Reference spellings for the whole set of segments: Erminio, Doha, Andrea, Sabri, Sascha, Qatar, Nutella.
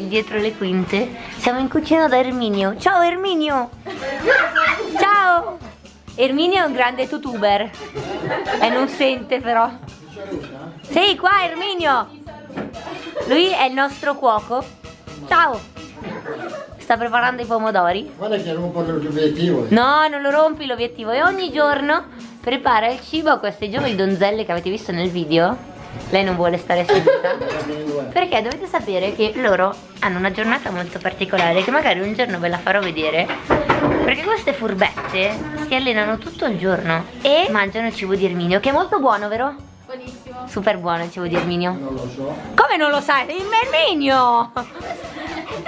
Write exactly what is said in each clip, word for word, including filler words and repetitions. che dietro le quinte siamo in cucina da Erminio. Ciao Erminio! Ciao! Erminio è un grande youtuber e non sente però. Sei qua Erminio! Lui è il nostro cuoco. Ciao! Sta preparando i pomodori. Guarda che rompo l'obiettivo. No, non lo rompi l'obiettivo. E ogni giorno prepara il cibo a queste giovani donzelle che avete visto nel video. Lei non vuole stare seduta perché dovete sapere che loro hanno una giornata molto particolare che magari un giorno ve la farò vedere, perché queste furbette si allenano tutto il giorno e mangiano il cibo di Erminio, che è molto buono, vero? Buonissimo. Super buono il cibo di Erminio. Non lo so. Come non lo sai? Sei Erminio!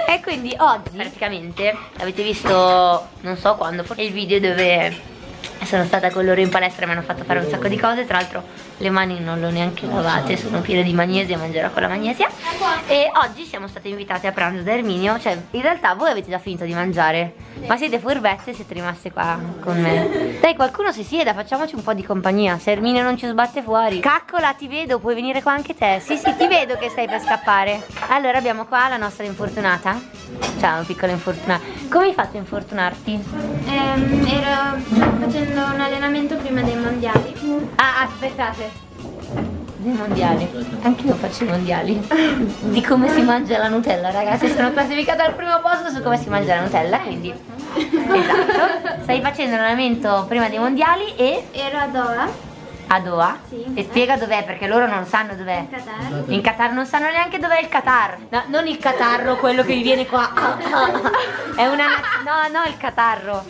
E quindi oggi praticamente avete visto, non so quando, forse il video dove sono stata con loro in palestra e mi hanno fatto fare un sacco di cose. Tra l'altro le mani non le ho neanche lavate, sono piene di magnesia, mangerò con la magnesia. E oggi siamo state invitate a pranzo da Erminio. Cioè in realtà voi avete già finito di mangiare, ma siete furbette e siete rimaste qua con me. Dai, qualcuno si sieda, facciamoci un po' di compagnia. Se Erminio non ci sbatte fuori. Caccola, ti vedo, puoi venire qua anche te. Sì sì, ti vedo che stai per scappare. Allora abbiamo qua la nostra infortunata. Ciao piccola infortunata. Come hai fatto a infortunarti? Ehm, ero facendo un allenamento prima dei mondiali. Ah, aspettate, dei mondiali, anche io faccio i mondiali di come si mangia la Nutella, ragazzi. Sono classificata al primo posto su come si mangia la Nutella, quindi esatto. Stai facendo un allenamento prima dei mondiali e ero a Doha. A Doha? Sì. E spiega dov'è, perché loro non sanno dov'è. In Qatar. In Qatar non sanno neanche dov'è il Qatar. No, non il catarro, quello che vi viene qua. È una no, no, il catarro.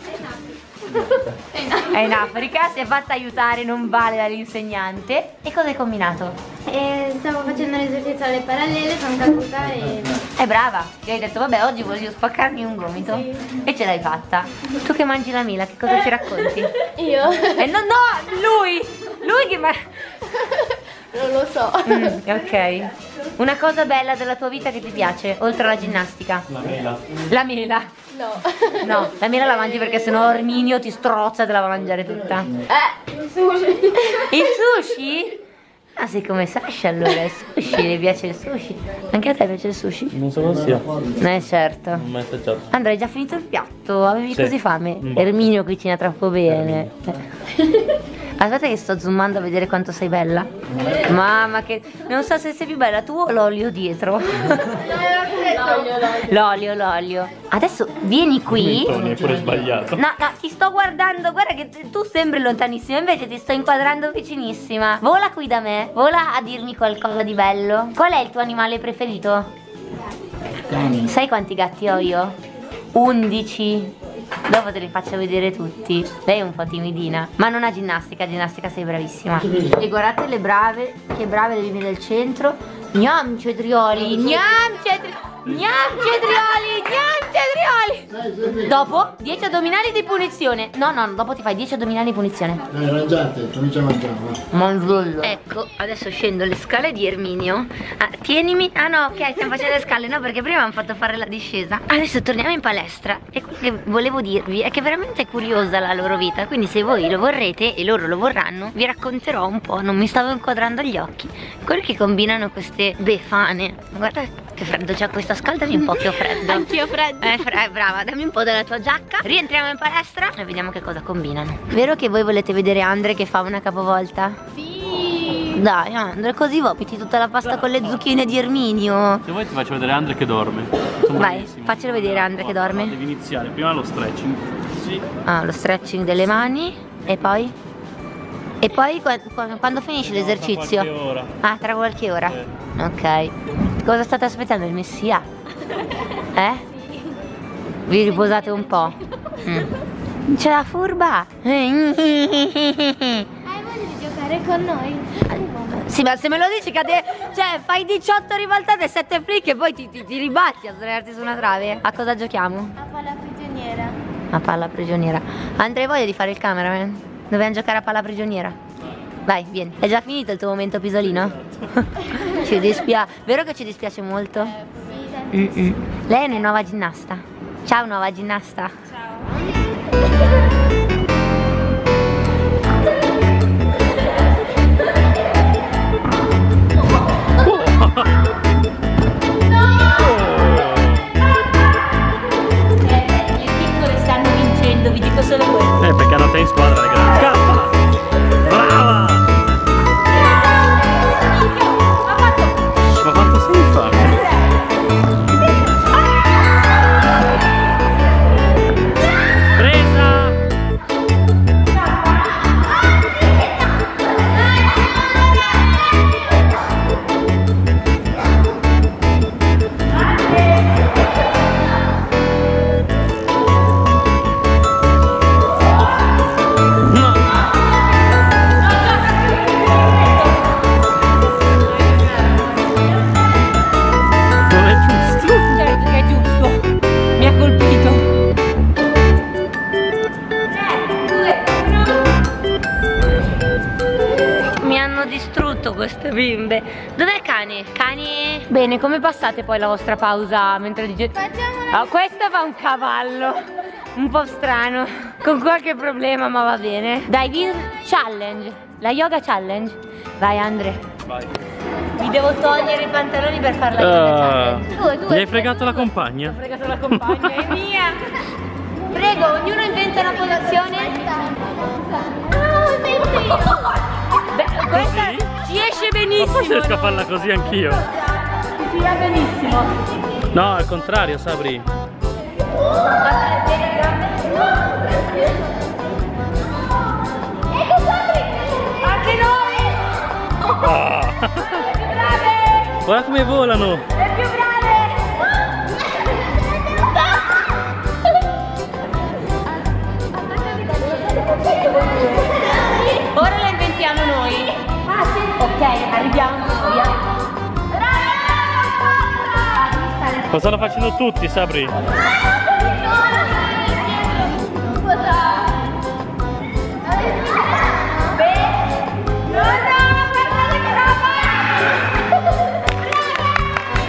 È in Africa, si è fatta aiutare, non vale, dall'insegnante. E cosa hai combinato? Eh, stavo facendo l'esercizio alle parallele, sono caduta e... È brava, gli hai detto vabbè oggi voglio spaccarmi un gomito, sì. E ce l'hai fatta. Tu che mangi la mela, che cosa ci racconti? Io? Eh no, no, lui! Lui che... Ma... Non lo so. Mm, ok. Una cosa bella della tua vita che ti piace, oltre alla ginnastica? La mela. La mela? No. No, la mela la mangi perché sennò Erminio ti strozza e te la va a mangiare tutta. Eh, il sushi. Il sushi? Ah, sei come Sascha allora, il sushi, le piace il sushi. Anche a te piace il sushi? Non so cosa sia. Eh, certo. Non mai assaggiato. Andrea, hai già finito il piatto? Avevi sì. Così fame? Boh. Erminio cucina troppo bene. Aspetta che sto zoomando a vedere quanto sei bella. Mamma che... Non so se sei più bella tu o l'olio dietro. L'olio, l'olio. Adesso vieni qui. Mi è pure sbagliato. No, no, ti sto guardando. Guarda che tu sembri lontanissima, invece ti sto inquadrando vicinissima. Vola qui da me. Vola a dirmi qualcosa di bello. Qual è il tuo animale preferito? Cani. Sai quanti gatti ho io? undici. Dopo te li faccio vedere tutti. Lei è un po' timidina, ma non ha ginnastica. Ginnastica sei bravissima. E guardate le brave, che brave le bimbe del centro. Gnam cetrioli, gnam cetrioli, gnam cetrioli, gnam cetrioli. Dopo dieci addominali di punizione. No, no, dopo ti fai dieci addominali di punizione. Dai, mangiate, comincia a mangiare. Ecco, adesso scendo le scale di Erminio. Ah, tienimi. Ah no, ok, stiamo facendo le scale. No, perché prima hanno fatto fare la discesa. Adesso torniamo in palestra. E quello che volevo dirvi è che veramente è curiosa la loro vita. Quindi se voi lo vorrete e loro lo vorranno, vi racconterò un po'. Non mi stavo inquadrando gli occhi. Quelli che combinano queste befane. Guarda che freddo c'è questa. Scaldami un po' che ho freddo. Anch'io freddo. Eh, fre eh, brava, dammi un po' della tua giacca. Rientriamo in palestra e vediamo che cosa combinano. Vero che voi volete vedere Andre che fa una capovolta? Sì. Dai Andre, così vomiti tutta la pasta. Brava. Con le zucchine di Erminio. Se vuoi ti faccio vedere Andre che dorme. Sono Vai, bellissimo. Faccelo vedere Andre che dorme. No, devi iniziare, prima lo stretching. Sì. Ah, lo stretching delle mani. E poi? E poi quando finisce no, l'esercizio? Tra qualche ora. Ah, tra qualche ora. Sì. Ok. Cosa state aspettando? Il messia? Eh? Vi riposate un po'? Mm. C'è la furba! Hai voglia di giocare con noi? Sì, ma se me lo dici che te, cioè, fai diciotto ribaltate e sette flick e poi ti, ti, ti ribatti a sdraiarti su una trave. A cosa giochiamo? A palla prigioniera. A palla prigioniera. Andrei voglia di fare il cameraman? Dobbiamo giocare a palla prigioniera? Vai, vieni. È già finito il tuo momento pisolino? Ci dispiace. Vero che ci dispiace molto? Mm -mm. Lei è una nuova ginnasta. Ciao nuova ginnasta. Ciao. No! gambe. Dov'è cane? Cane? Bene, come passate poi la vostra pausa mentre dice? Ah, oh, questo fa un cavallo un po' strano, con qualche problema, ma va bene. Dai, Vir Challenge, la yoga challenge. Vai Andre. Vai. Mi devo togliere i pantaloni per fare la yoga challenge. Uh, tu, tu, mi hai fregato la compagna. Mi hai fregato la compagna, è mia. Prego, ognuno inventa una posizione. Beh, questa ci esce benissimo. Ma forse riesco a farla così anch'io. Ci va benissimo. No, al contrario, Sabri. Ecco Sabri! Anche noi! Brave! Guarda come volano! È più brave! Ora la inventiamo noi. Ah sì. Ok, arriviamo. Ma stanno facendo tutti, Sabri.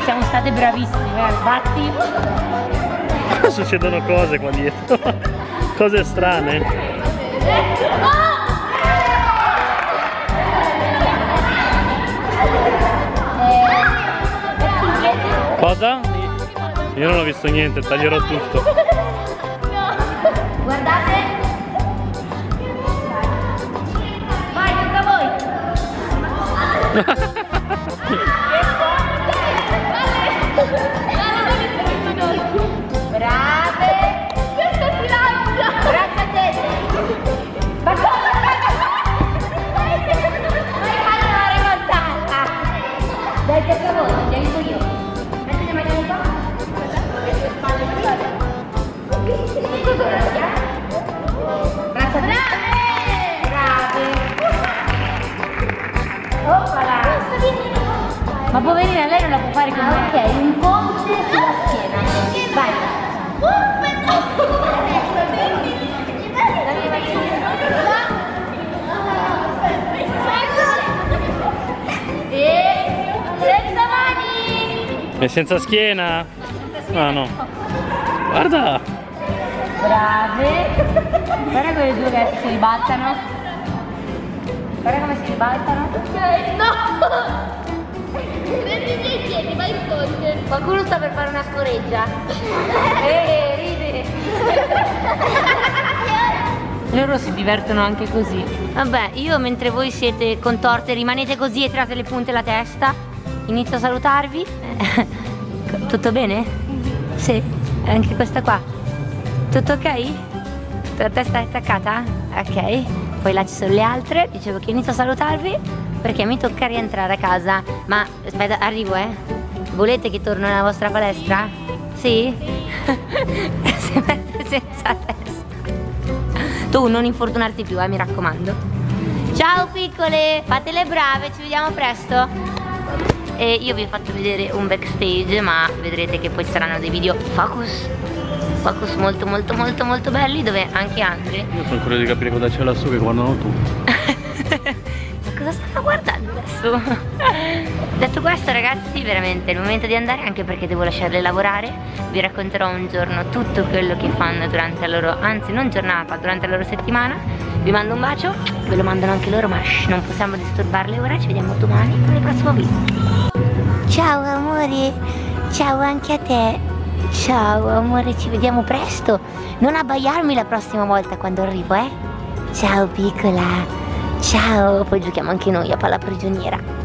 Siamo state bravissime, batti. Succedono cose qua dietro. Cose strane. Cosa? Io non ho visto niente, taglierò tutto. No. Guardate. Vai, tocca a voi. Ma poverina, lei non la può fare con me. Ah, ok, un ponte sulla schiena. Vai. E senza mani. E senza schiena? Ah no. Guarda. Brave. Guarda quelle due che si ribaltano. Guarda come si ribaltano. Ok, no. Qualcuno sta per fare una scoreggia. Eh, ride. Loro si divertono anche così. Vabbè, io mentre voi siete contorte, rimanete così e tirate le punte alla testa. Inizio a salutarvi. Tutto bene? Sì, anche questa qua. Tutto ok? La testa è attaccata? Ok. Poi là ci sono le altre. Dicevo che inizio a salutarvi perché mi tocca rientrare a casa. Ma aspetta, arrivo, eh. Volete che torno nella vostra palestra? Sì? Sì. Si mette senza testa. Tu non infortunarti più, eh, mi raccomando. Ciao piccole, fate le brave, ci vediamo presto. E io vi ho fatto vedere un backstage, ma vedrete che poi saranno dei video focus. Focus molto molto molto molto belli, dove anche Andre. Io sono curioso di capire cosa c'è lassù che guardano tutti. Cosa stanno guardando adesso? Detto questo ragazzi, veramente è il momento di andare, anche perché devo lasciarle lavorare. Vi racconterò un giorno tutto quello che fanno durante la loro, anzi non giornata, durante la loro settimana. Vi mando un bacio, ve lo mandano anche loro, ma shh, non possiamo disturbarle ora. Ci vediamo domani con il prossimo video. Ciao amore, ciao anche a te. Ciao amore, ci vediamo presto. Non abbaiarmi la prossima volta quando arrivo, eh. Ciao piccola. Ciao, poi giochiamo anche noi a palla prigioniera.